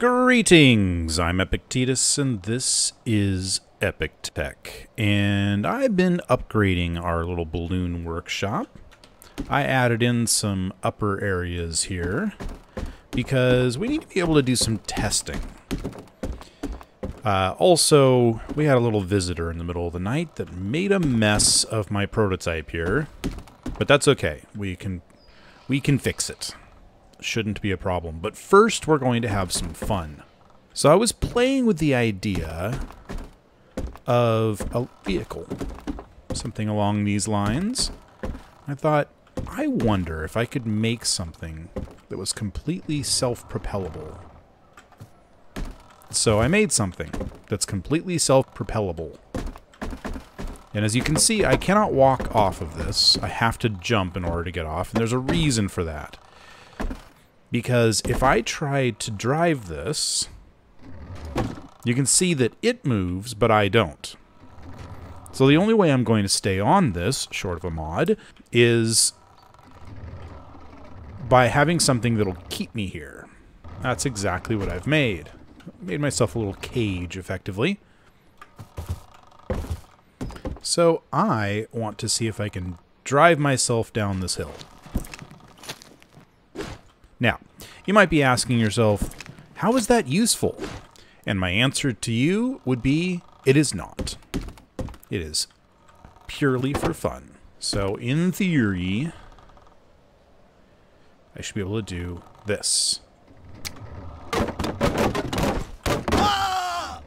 Greetings, I'm Epictetus, and this is Epic Tech, and I've been upgrading our little balloon workshop. I added in some upper areas here because we need to be able to do some testing. Also, we had a little visitor in the middle of the night that made a mess of my prototype here, but that's okay. We can fix it. Shouldn't be a problem. But first, we're going to have some fun. So I was playing with the idea of a vehicle, something along these lines. I thought, I wonder if I could make something that was completely self-propellable. So I made something that's completely self-propellable. And as you can see, I cannot walk off of this. I have to jump in order to get off, and there's a reason for that. Because if I try to drive this, you can see that it moves, but I don't. So the only way I'm going to stay on this, short of a mod, is by having something that'll keep me here. That's exactly what I've made. I made myself a little cage, effectively. So I want to see if I can drive myself down this hill. Now, you might be asking yourself, how is that useful? And my answer to you would be, it is not. It is purely for fun. So in theory, I should be able to do this. Ah!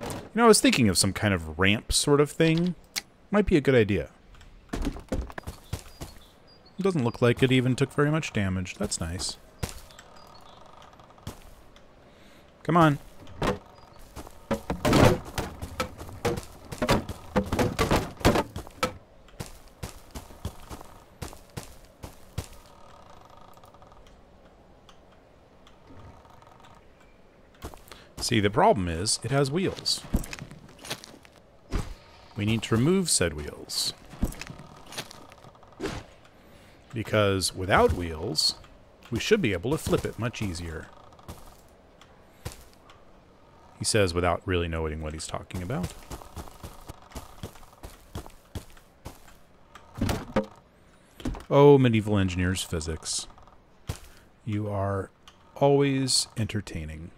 You know, I was thinking of some kind of ramp sort of thing. Might be a good idea. It doesn't look like it even took very much damage. That's nice. Come on. See, the problem is, it has wheels. We need to remove said wheels. Because without wheels, we should be able to flip it much easier. He says without really knowing what he's talking about. Oh, Medieval Engineers physics. You are always entertaining.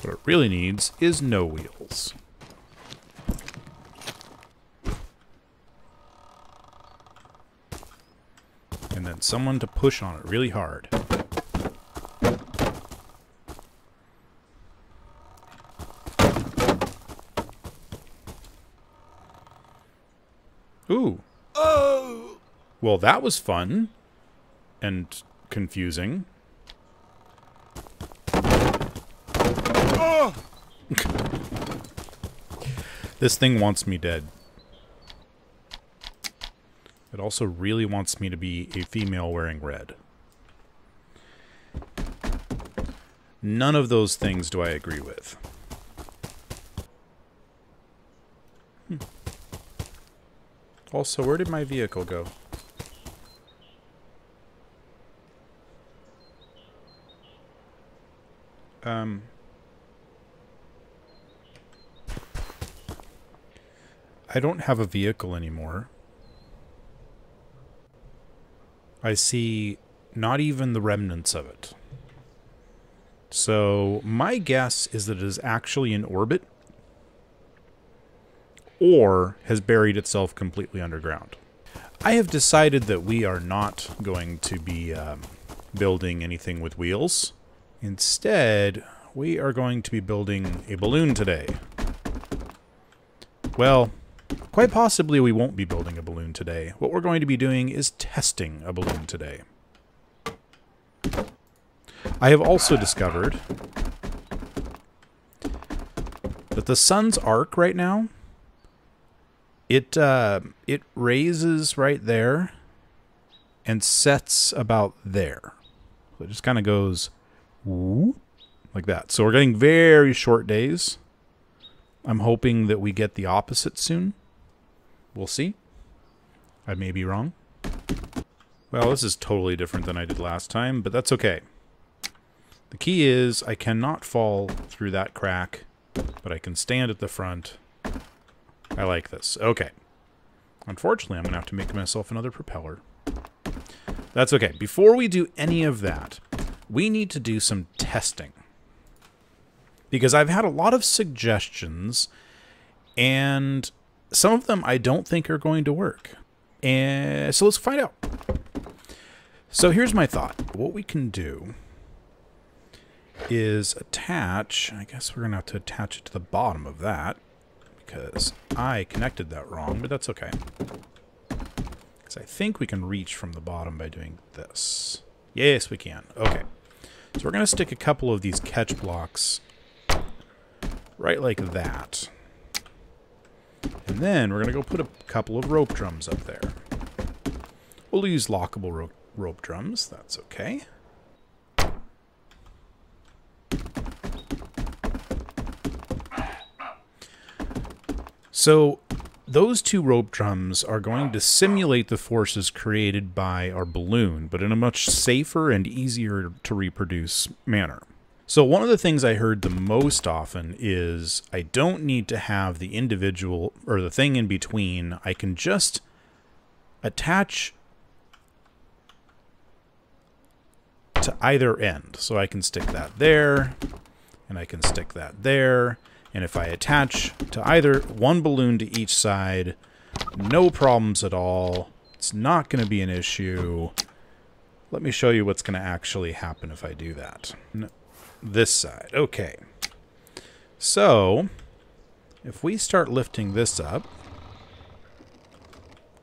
What it really needs is no wheels. And then someone to push on it really hard. Ooh. Oh! Well, that was fun. And confusing. Oh! This thing wants me dead. It also really wants me to be a female wearing red. None of those things do I agree with. Also, where did my vehicle go? I don't have a vehicle anymore. I see not even the remnants of it. So my guess is that it is actually in orbit or has buried itself completely underground. I have decided that we are not going to be building anything with wheels. Instead, we are going to be building a balloon today. Well, quite possibly we won't be building a balloon today. What we're going to be doing is testing a balloon today. I have also discovered that the sun's arc right now, it raises right there and sets about there. So it just kind of goes whoop, like that. So we're getting very short days. I'm hoping that we get the opposite soon. We'll see. I may be wrong. Well, this is totally different than I did last time, but that's okay. The key is I cannot fall through that crack, but I can stand at the front. I like this. Okay. Unfortunately, I'm going to have to make myself another propeller. That's okay. Before we do any of that, we need to do some testing. Because I've had a lot of suggestions, and some of them I don't think are going to work. And so let's find out. So here's my thought. What we can do is attach, I guess we're going to have to attach it to the bottom of that, because I connected that wrong, but that's okay. Because I think we can reach from the bottom by doing this. Yes, we can. Okay. So we're going to stick a couple of these catch blocks right like that. And then we're going to go put a couple of rope drums up there. We'll use lockable rope drums. That's okay. So those two rope drums are going to simulate the forces created by our balloon, but in a much safer and easier to reproduce manner. So one of the things I heard the most often is I don't need to have the individual or the thing in between. I can just attach to either end. So I can stick that there, and I can stick that there. And if I attach to either one balloon to each side, no problems at all. It's not going to be an issue. Let me show you what's going to actually happen if I do that. This side. Okay. So, if we start lifting this up,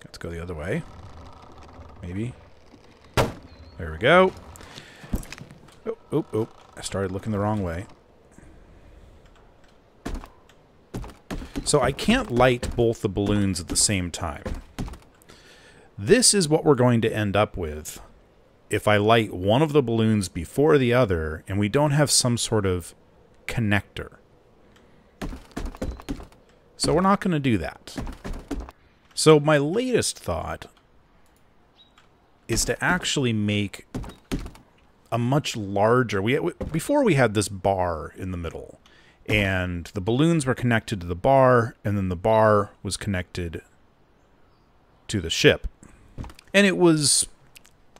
let's go the other way. Maybe. There we go. Oh, oh, oh. I started looking the wrong way. So I can't light both the balloons at the same time. This is what we're going to end up with if I light one of the balloons before the other and we don't have some sort of connector. So we're not going to do that. So my latest thought is to actually make a much larger... Before we had this bar in the middle. And the balloons were connected to the bar, and then the bar was connected to the ship. And it was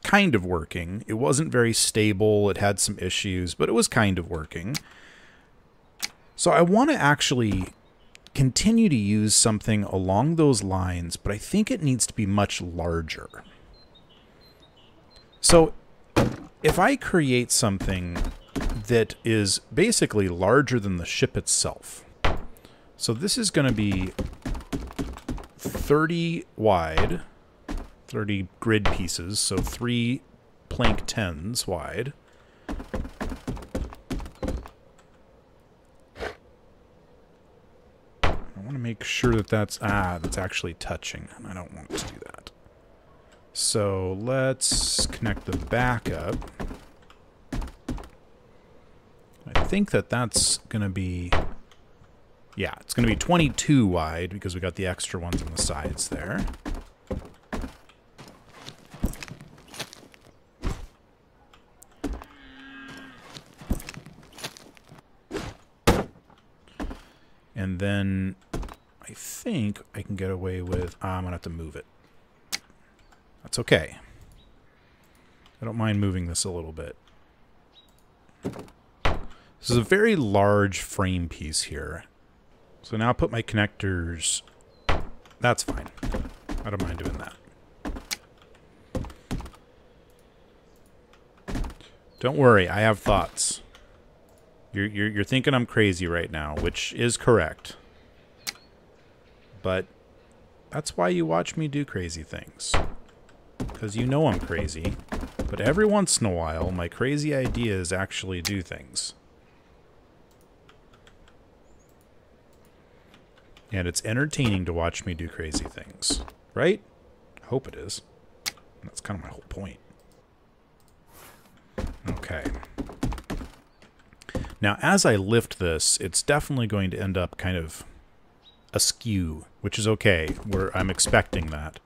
kind of working. It wasn't very stable. It had some issues, but it was kind of working. So I want to actually continue to use something along those lines, but I think it needs to be much larger. So if I create something that is basically larger than the ship itself. So this is going to be 30 wide, 30 grid pieces, so 3 plank 10s wide. I want to make sure that that's actually touching, and I don't want to do that. So let's connect the back up. I think that that's going to be, yeah, it's going to be 22 wide because we got the extra ones on the sides there. And then I think I can get away with, I'm going to have to move it. That's okay. I don't mind moving this a little bit. This is a very large frame piece here. So now I'll put my connectors. That's fine. I don't mind doing that. Don't worry, I have thoughts. You're thinking I'm crazy right now, which is correct. But that's why you watch me do crazy things. Because you know I'm crazy. But every once in a while, my crazy ideas actually do things. And it's entertaining to watch me do crazy things, right? I hope it is. That's kind of my whole point. Okay. Now, as I lift this, it's definitely going to end up kind of askew, which is okay, where I'm expecting that.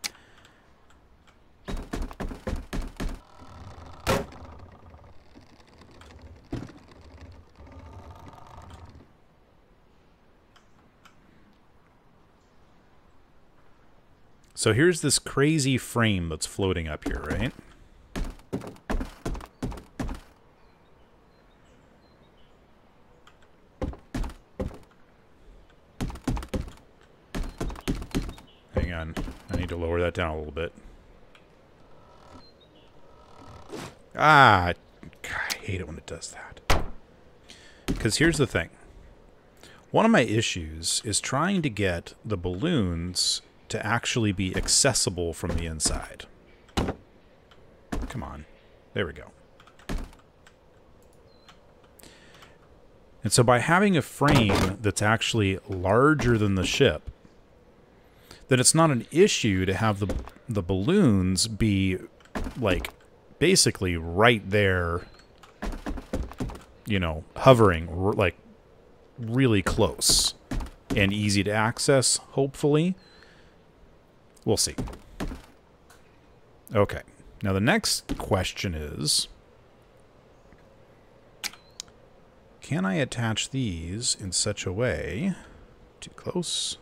So here's this crazy frame that's floating up here, right? Hang on, I need to lower that down a little bit. Ah, I hate it when it does that. Because here's the thing. One of my issues is trying to get the balloons to actually be accessible from the inside. Come on. There we go. And so by having a frame that's actually larger than the ship, then it's not an issue to have the balloons be, like, basically right there, you know, hovering, like, really close and easy to access, hopefully. We'll see. Okay. Now the next question is, can I attach these in such a way? Too close.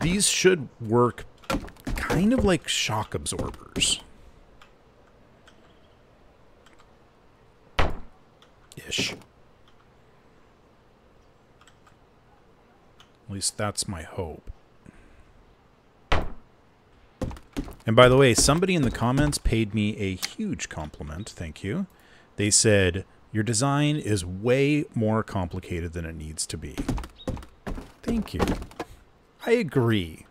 These should work kind of like shock absorbers. Ish. At least that's my hope. And by the way, somebody in the comments paid me a huge compliment. Thank you. They said, your design is way more complicated than it needs to be. Thank you. I agree.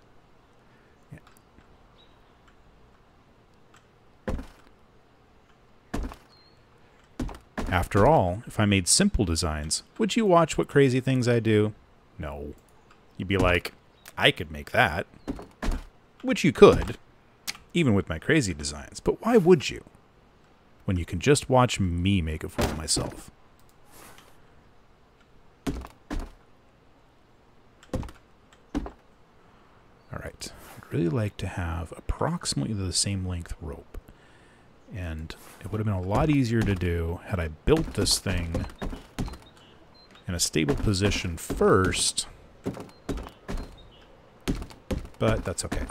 After all, if I made simple designs, would you watch what crazy things I do? No. You'd be like, I could make that. Which you could, even with my crazy designs. But why would you? When you can just watch me make a fool of myself. Alright. I'd really like to have approximately the same length rope. And it would have been a lot easier to do had I built this thing in a stable position first. But that's okay.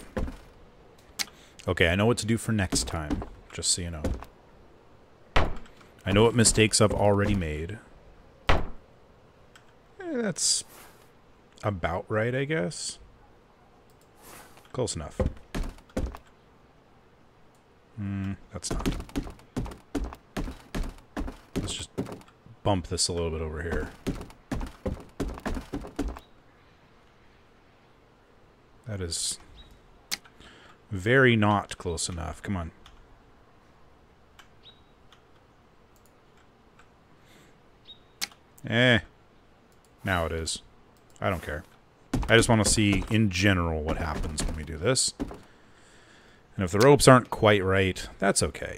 Okay, I know what to do for next time, just so you know. I know what mistakes I've already made. That's about right, I guess. Close enough. That's not. Let's just bump this a little bit over here. That is very not close enough. Come on. Eh. Now it is. I don't care. I just want to see in general what happens when we do this. And if the ropes aren't quite right, that's okay.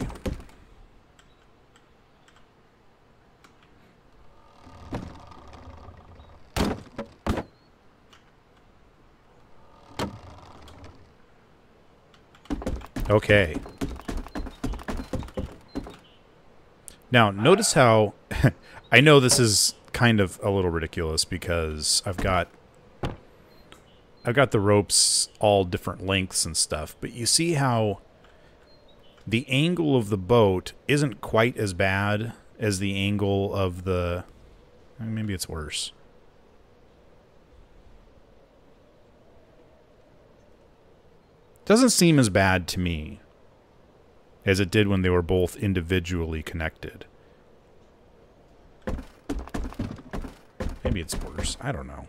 Okay. Now, notice how... I know this is kind of a little ridiculous because I've got the ropes all different lengths and stuff, but you see how the angle of the boat isn't quite as bad as the angle of the... Maybe it's worse. Doesn't seem as bad to me as it did when they were both individually connected. Maybe it's worse. I don't know.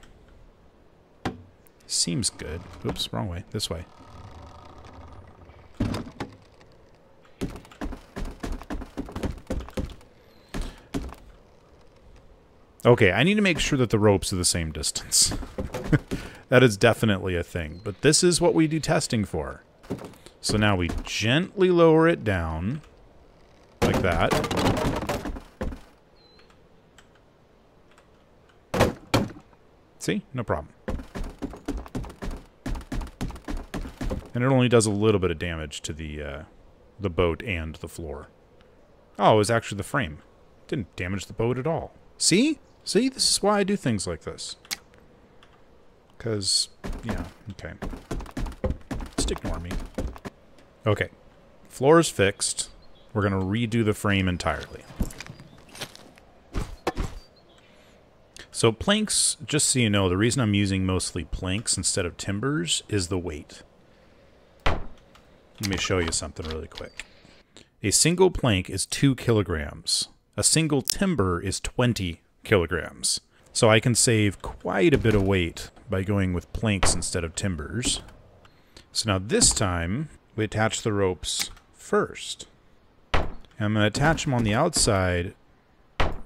Seems good. Oops, wrong way. This way. Okay, I need to make sure that the ropes are the same distance. That is definitely a thing. But this is what we do testing for. So now we gently lower it down. Like that. See? No problem. And it only does a little bit of damage to the boat and the floor. Oh, it was actually the frame. Didn't damage the boat at all. See? See? This is why I do things like this. Because, you know, okay. Just ignore me. Okay. Floor is fixed. We're going to redo the frame entirely. So planks, just so you know, the reason I'm using mostly planks instead of timbers is the weight. Let me show you something really quick. A single plank is 2 kilograms. A single timber is 20 kilograms. So I can save quite a bit of weight by going with planks instead of timbers. So now this time, we attach the ropes first. And I'm going to attach them on the outside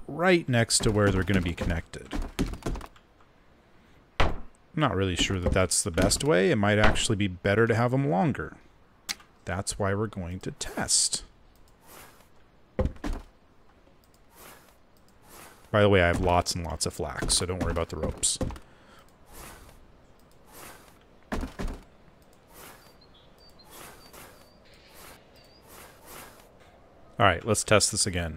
right next to where they're going to be connected. I'm not really sure that that's the best way. It might actually be better to have them longer. That's why we're going to test. By the way, I have lots and lots of flax, so don't worry about the ropes. All right, let's test this again.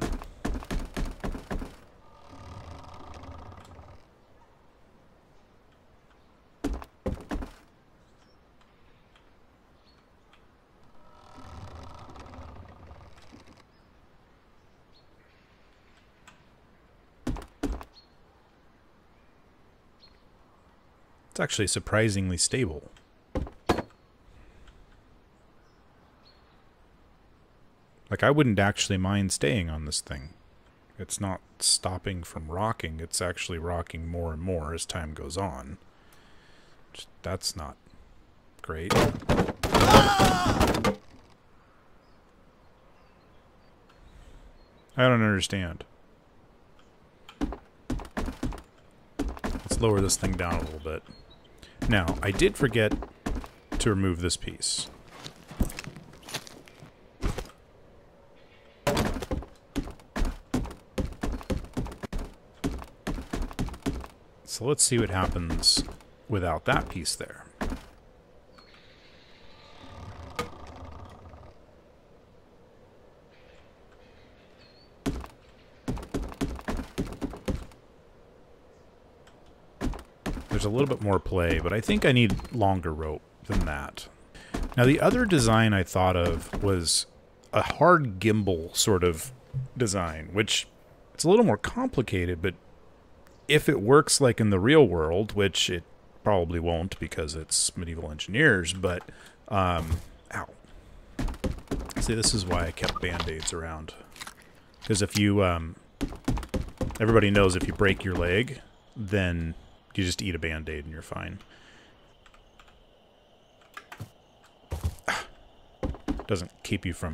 It's actually surprisingly stable. Like, I wouldn't actually mind staying on this thing. It's not stopping from rocking. It's actually rocking more and more as time goes on. That's not great. I don't understand. Let's lower this thing down a little bit. Now, I did forget to remove this piece. So let's see what happens without that piece there. There's a little bit more play, but I think I need longer rope than that. Now, the other design I thought of was a hard gimbal sort of design, which it's a little more complicated, but if it works like in the real world, which it probably won't because it's Medieval Engineers, but, ow. See, this is why I kept Band-Aids around. Because if you, everybody knows if you break your leg, then you just eat a Band-Aid and you're fine. Doesn't keep you from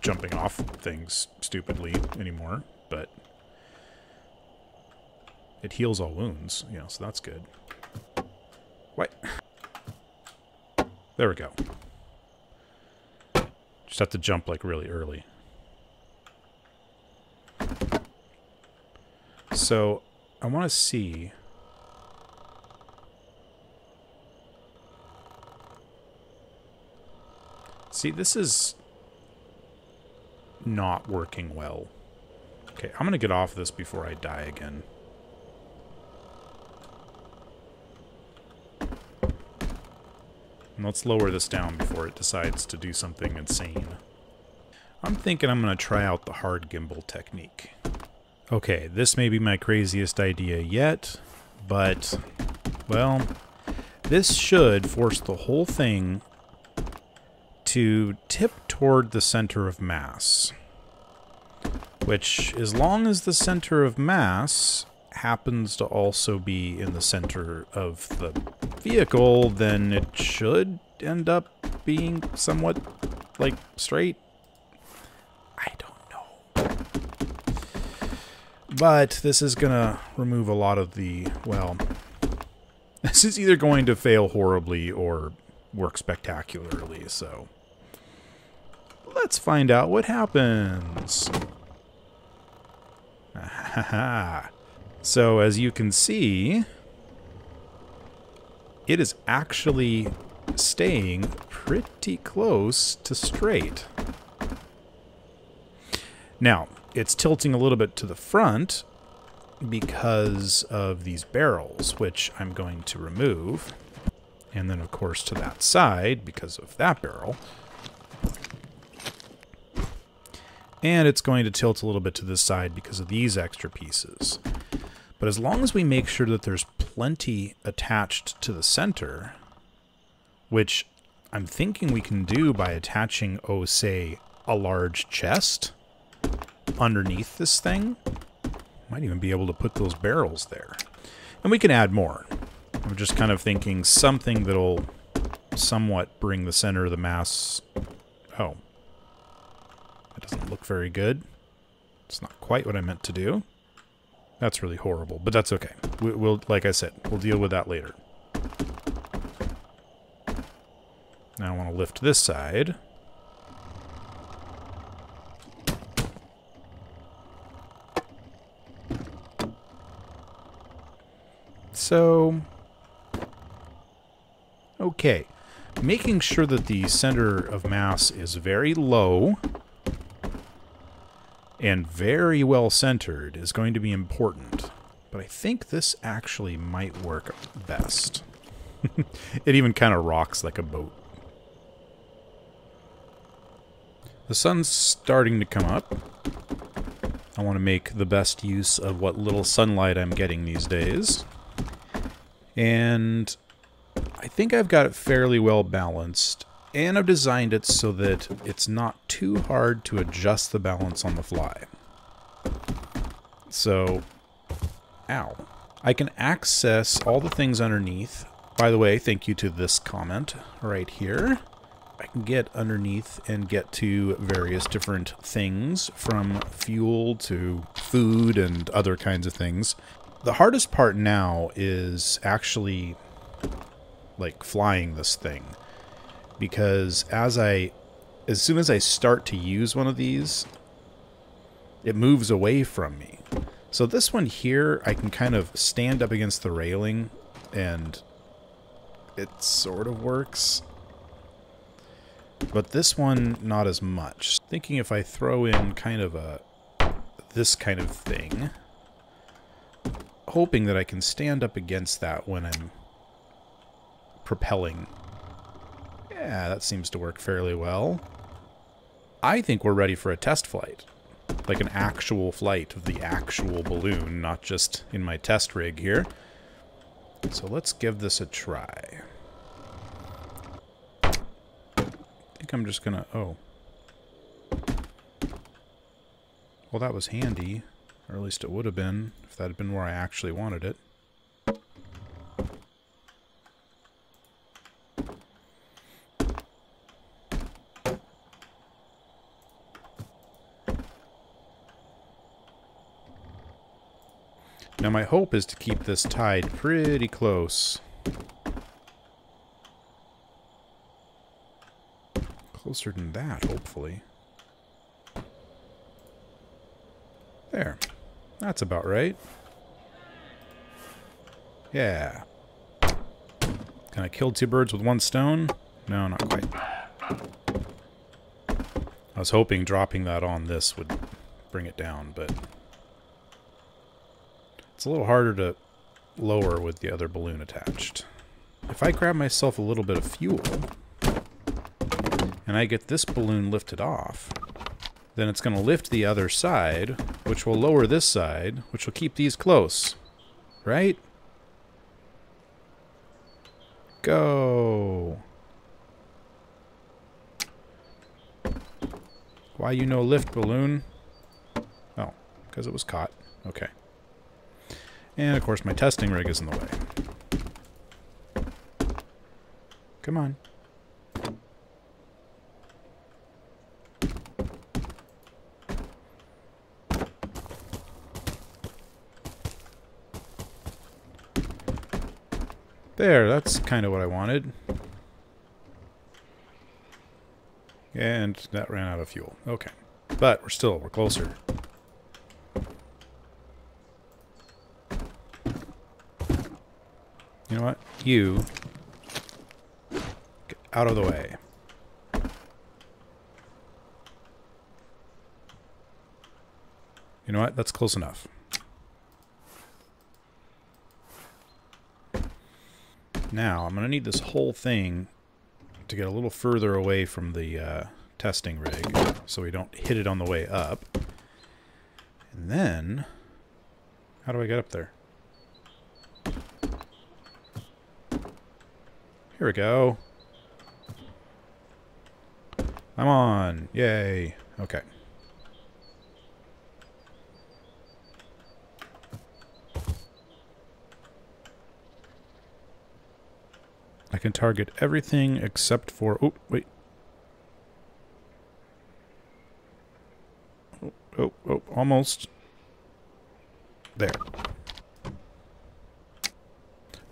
jumping off things stupidly anymore, but it heals all wounds, you know, so that's good. What? There we go. Just have to jump, like, really early. So, I want to see... See, this is not working well. Okay, I'm going to get off this before I die again. And let's lower this down before it decides to do something insane. I'm thinking I'm going to try out the hard gimbal technique. Okay, this may be my craziest idea yet, but, well, this should force the whole thing to tip toward the center of mass, which, as long as the center of mass happens to also be in the center of the vehicle, then it should end up being somewhat, like, straight. I don't know. But this is gonna remove a lot of the, well, this is either going to fail horribly or work spectacularly, so... Let's find out what happens. So, as you can see, it is actually staying pretty close to straight. Now, it's tilting a little bit to the front, because of these barrels, which I'm going to remove. And then, of course, to that side because of that barrel. And it's going to tilt a little bit to this side because of these extra pieces. But as long as we make sure that there's plenty attached to the center, which I'm thinking we can do by attaching, oh, say, a large chest underneath this thing. Might even be able to put those barrels there. And we can add more. I'm just kind of thinking something that'll somewhat bring the center of the mass. Oh. That doesn't look very good. It's not quite what I meant to do. That's really horrible, but that's okay. We'll, like I said, we'll deal with that later. Now I want to lift this side. So, okay. Making sure that the center of mass is very low and very well centered is going to be important. But I think this actually might work best. It even kind of rocks like a boat. The sun's starting to come up. I want to make the best use of what little sunlight I'm getting these days. And I think I've got it fairly well balanced. And I've designed it so that it's not too hard to adjust the balance on the fly. So, ow. I can access all the things underneath. By the way, thank you to this comment right here. I can get underneath and get to various different things, from fuel to food and other kinds of things. The hardest part now is actually, like, flying this thing. Because as soon as I start to use one of these, it moves away from me. So this one here, I can kind of stand up against the railing, and it sort of works. But this one, not as much. Thinking if I throw in kind of this kind of thing, hoping that I can stand up against that when I'm propelling. Yeah, that seems to work fairly well. I think we're ready for a test flight. Like an actual flight of the actual balloon, not just in my test rig here. So let's give this a try. I think I'm just gonna... oh. Well, that was handy. Or at least it would have been, if that had been where I actually wanted it. Now my hope is to keep this tied pretty close. Closer than that, hopefully. There. That's about right. Yeah. Can I kill two birds with one stone? No, not quite. I was hoping dropping that on this would bring it down, but... it's a little harder to lower with the other balloon attached. If I grab myself a little bit of fuel, and I get this balloon lifted off, then it's going to lift the other side, which will lower this side, which will keep these close. Right? Go! Why you no lift, balloon? Oh, because it was caught. Okay. And, of course, my testing rig is in the way. Come on. There, that's kind of what I wanted. And that ran out of fuel. Okay. But we're closer. You know what? You get out of the way. You know what? That's close enough. Now, I'm going to need this whole thing to get a little further away from the testing rig so we don't hit it on the way up. And then, how do I get up there? Here we go. I'm on. Yay. Okay. I can target everything except for... Oh, wait. Oh, oh, oh, almost. There.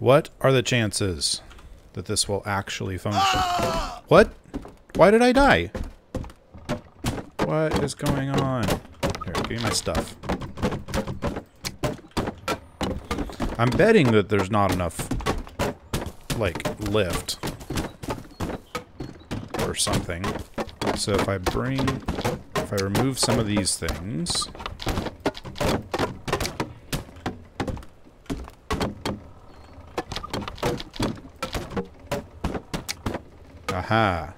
What are the chances that this will actually function? Ah! What? Why did I die? What is going on? Here, give me my stuff. I'm betting that there's not enough... like lift or something. So if I bring, if I remove some of these things, aha,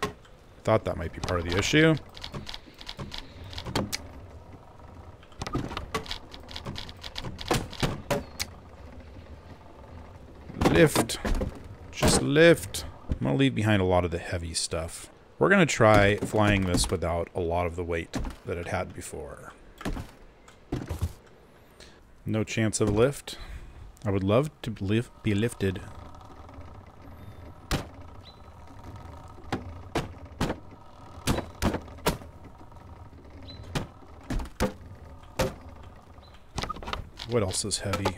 thought that might be part of the issue. Lift. Just lift. I'm going to leave behind a lot of the heavy stuff. We're going to try flying this without a lot of the weight that it had before. No chance of lift. I would love to be lifted. What else is heavy?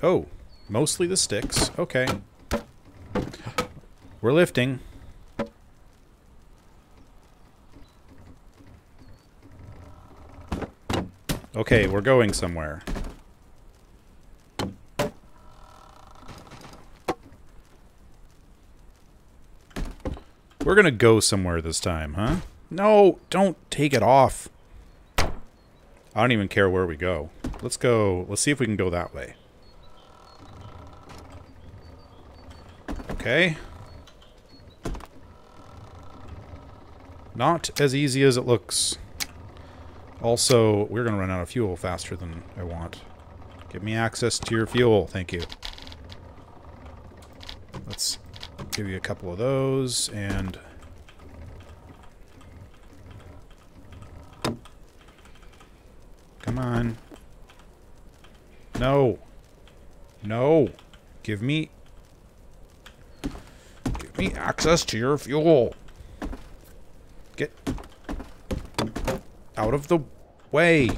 Oh! Mostly the sticks. Okay. We're lifting. Okay, we're going somewhere. We're gonna go somewhere this time, huh? No, don't take it off. I don't even care where we go. Let's go. Let's see if we can go that way. Okay. Not as easy as it looks. Also, we're going to run out of fuel faster than I want. Give me access to your fuel. Thank you. Let's give you a couple of those and... Come on. No. No. Give me... access to your fuel. Get out of the way.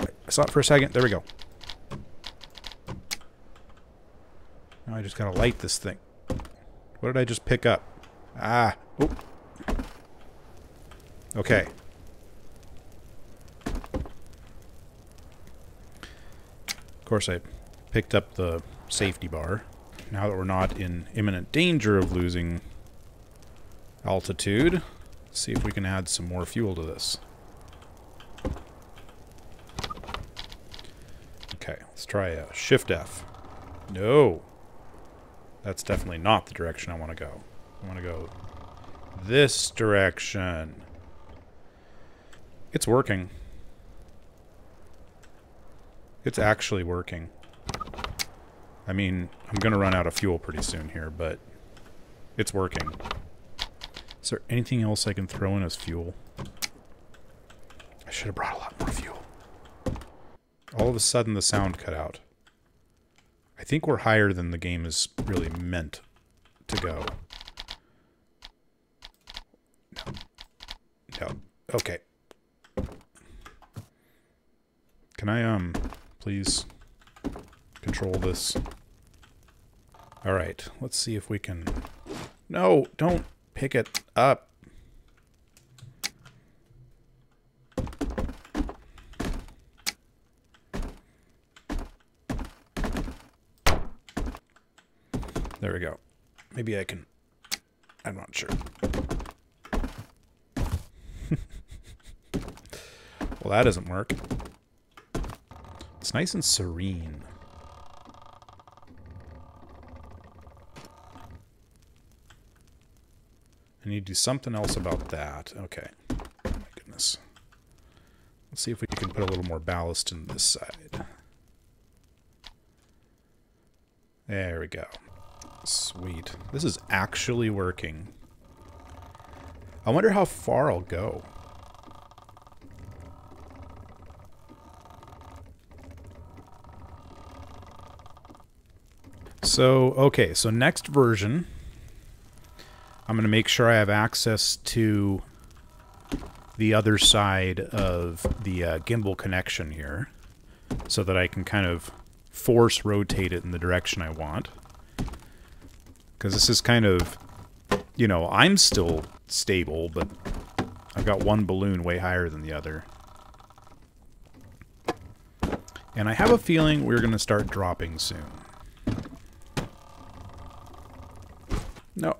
I saw it for a second. There we go. Now I just gotta light this thing. What did I just pick up? Ah. Oh. Okay. Of course I picked up the safety bar. Now that we're not in imminent danger of losing altitude, let's see if we can add some more fuel to this. Okay, let's try a Shift F. No. That's definitely not the direction I want to go. I want to go this direction. It's working. It's actually working. I mean, I'm going to run out of fuel pretty soon here, but it's working. Is there anything else I can throw in as fuel? I should have brought a lot more fuel. All of a sudden, the sound cut out. I think we're higher than the game is really meant to go. No. No. Okay. Can I, please control this? All right, let's see if we can... No, don't pick it up. There we go. Maybe I can... I'm not sure. Well, that doesn't work. It's nice and serene. need to do something else about that. Okay. Oh my goodness. Let's see if we can put a little more ballast in this side. There we go. Sweet. This is actually working. I wonder how far I'll go. So, okay, so next version, I'm going to make sure I have access to the other side of the gimbal connection here so that I can kind of force rotate it in the direction I want. Because this is kind of, you know, I'm still stable, but I've got one balloon way higher than the other. And I have a feeling we're going to start dropping soon. No.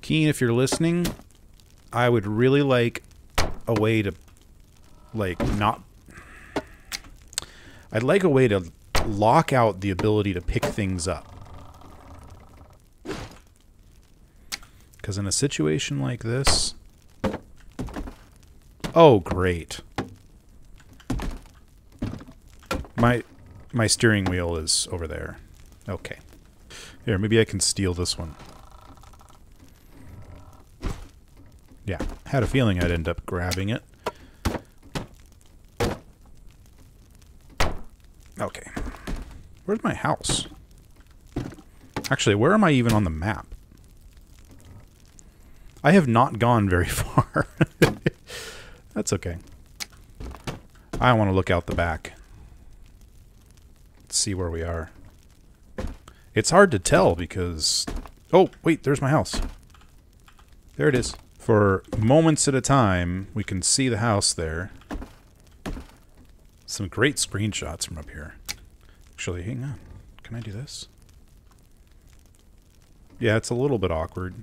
Keen, if you're listening, I would really like a way to, like, not... I'd like a way to lock out the ability to pick things up. Because in a situation like this... Oh, great. My steering wheel is over there. Okay. Here, maybe I can steal this one. Yeah, had a feeling I'd end up grabbing it. Okay. Where's my house? Actually, where am I even on the map? I have not gone very far. That's okay. I want to look out the back. Let's see where we are. It's hard to tell because... Oh, wait, there's my house. There it is. For moments at a time, we can see the house there. Some great screenshots from up here. Actually, hang on. Can I do this? Yeah, it's a little bit awkward.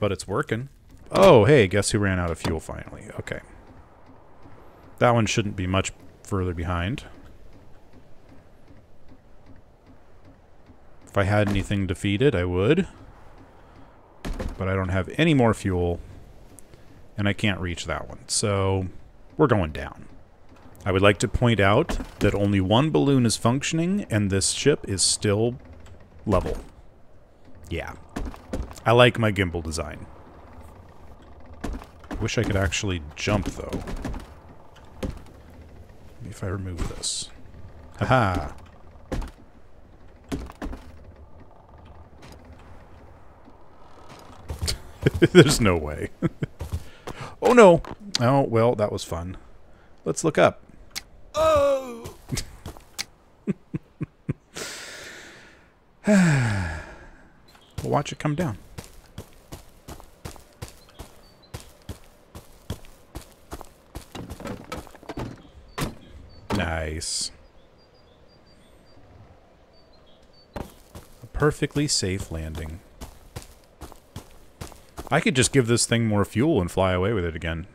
But it's working. Oh, hey, guess who ran out of fuel finally? Okay. That one shouldn't be much further behind. If I had anything to feed it, I would. But I don't have any more fuel. And I can't reach that one. So, we're going down. I would like to point out that only one balloon is functioning, and this ship is still level. Yeah. I like my gimbal design. Wish I could actually jump, though. Maybe if I remove this. Haha! There's no way. Oh, no. Oh, well, that was fun. Let's look up. Oh! We'll watch it come down. Nice. A perfectly safe landing. I could just give this thing more fuel and fly away with it again.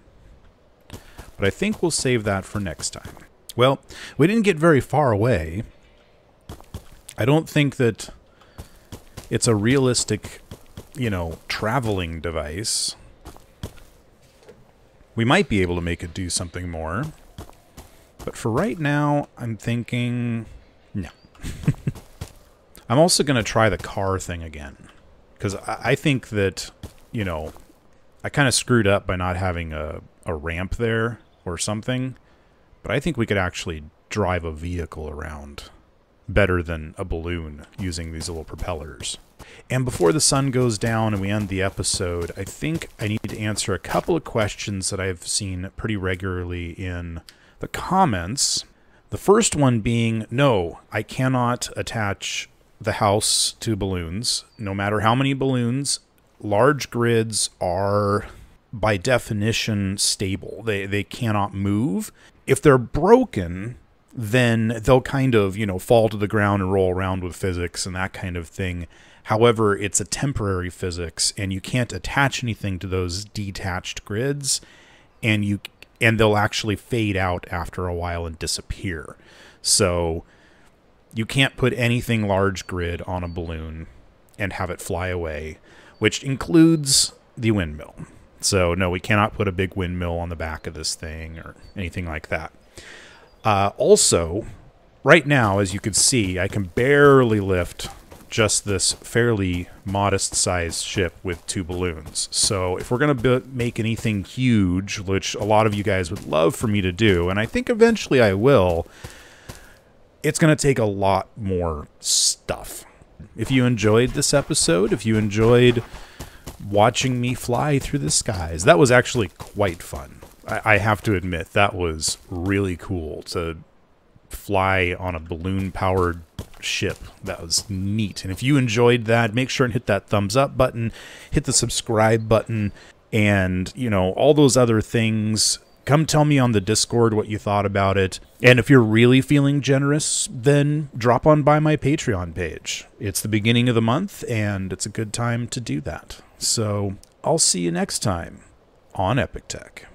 But I think we'll save that for next time. Well, we didn't get very far away. I don't think that it's a realistic, you know, traveling device. We might be able to make it do something more. But for right now, I'm thinking... no. I'm also going to try the car thing again. Because I think that... you know, I kind of screwed up by not having a ramp there or something, but I think we could actually drive a vehicle around better than a balloon using these little propellers. And before the sun goes down and we end the episode, I think I need to answer a couple of questions that I've seen pretty regularly in the comments. The first one being, no, I cannot attach the house to balloons, no matter how many balloons. Large grids are, by definition, stable. They cannot move. If they're broken, then they'll kind of, you know, fall to the ground and roll around with physics and that kind of thing. However, it's a temporary physics, and you can't attach anything to those detached grids, and they'll actually fade out after a while and disappear. So you can't put anything large grid on a balloon and have it fly away, which includes the windmill. So no, we cannot put a big windmill on the back of this thing or anything like that. Also, right now, as you can see, I can barely lift just this fairly modest-sized ship with two balloons. So if we're going to make anything huge, which a lot of you guys would love for me to do, and I think eventually I will, it's going to take a lot more stuff. If you enjoyed this episode, if you enjoyed watching me fly through the skies, that was actually quite fun. I have to admit, that was really cool to fly on a balloon-powered ship. That was neat. And if you enjoyed that, make sure and hit that thumbs up button, hit the subscribe button, and, you know, all those other things. Come tell me on the Discord what you thought about it. And if you're really feeling generous, then drop on by my Patreon page. It's the beginning of the month, and it's a good time to do that. So I'll see you next time on Epic Tech.